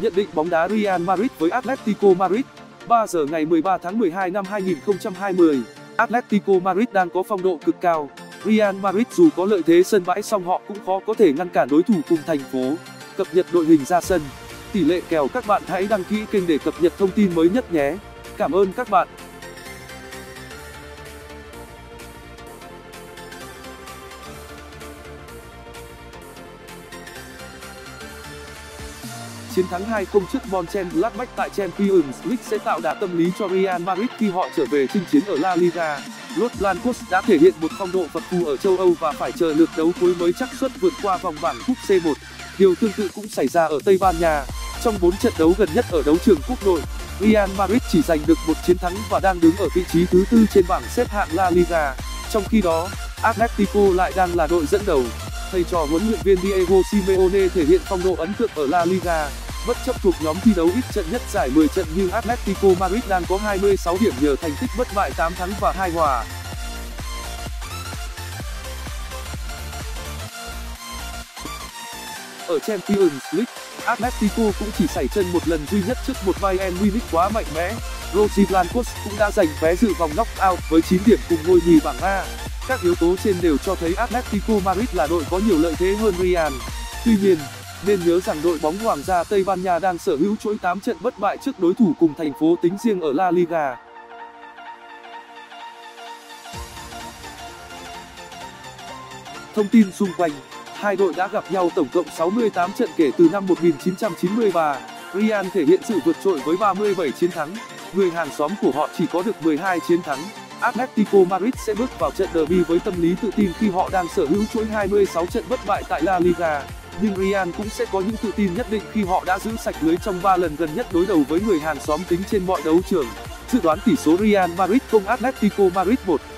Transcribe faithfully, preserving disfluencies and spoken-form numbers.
Nhận định bóng đá Real Madrid với Atletico Madrid. Ba giờ ngày mười ba tháng mười hai năm hai nghìn không trăm hai mươi, Atletico Madrid đang có phong độ cực cao. Real Madrid dù có lợi thế sân bãi song họ cũng khó có thể ngăn cản đối thủ cùng thành phố. Cập nhật đội hình ra sân, tỷ lệ kèo, các bạn hãy đăng ký kênh để cập nhật thông tin mới nhất nhé. Cảm ơn các bạn. Chiến thắng hai không trước Bonchen Latbach tại Champions League sẽ tạo đà tâm lý cho Real Madrid khi họ trở về chinh chiến ở La Liga. Los Blancos đã thể hiện một phong độ phật phù ở châu Âu và phải chờ lượt đấu cuối mới chắc suất vượt qua vòng bảng cúp C một. Điều tương tự cũng xảy ra ở Tây Ban Nha. Trong bốn trận đấu gần nhất ở đấu trường quốc nội, Real Madrid chỉ giành được một chiến thắng và đang đứng ở vị trí thứ tư trên bảng xếp hạng La Liga. Trong khi đó, Atletico lại đang là đội dẫn đầu. Thầy trò huấn luyện viên Diego Simeone thể hiện phong độ ấn tượng ở La Liga. Bất chấp thuộc nhóm thi đấu ít trận nhất giải mười trận nhưng Atletico Madrid đang có hai mươi sáu điểm nhờ thành tích bất bại tám thắng và hai hòa. Ở Champions League, Atletico cũng chỉ sảy chân một lần duy nhất trước một Bayern Munich quá mạnh mẽ. Los Blancos cũng đã giành vé dự vòng knock-out với chín điểm cùng ngôi nhì bảng A. Các yếu tố trên đều cho thấy Atletico Madrid là đội có nhiều lợi thế hơn Real. Tuy nhiên, nên nhớ rằng đội bóng Hoàng gia Tây Ban Nha đang sở hữu chuỗi tám trận bất bại trước đối thủ cùng thành phố tính riêng ở La Liga. Thông tin xung quanh, hai đội đã gặp nhau tổng cộng sáu mươi tám trận kể từ năm một nghìn chín trăm chín mươi ba. Real thể hiện sự vượt trội với ba mươi bảy chiến thắng, người hàng xóm của họ chỉ có được mười hai chiến thắng. Atletico Madrid sẽ bước vào trận derby với tâm lý tự tin khi họ đang sở hữu chuỗi hai mươi sáu trận bất bại tại La Liga. Nhưng Real cũng sẽ có những tự tin nhất định khi họ đã giữ sạch lưới trong ba lần gần nhất đối đầu với người hàng xóm tính trên mọi đấu trường. Dự đoán tỷ số Real Madrid không Atletico Madrid một.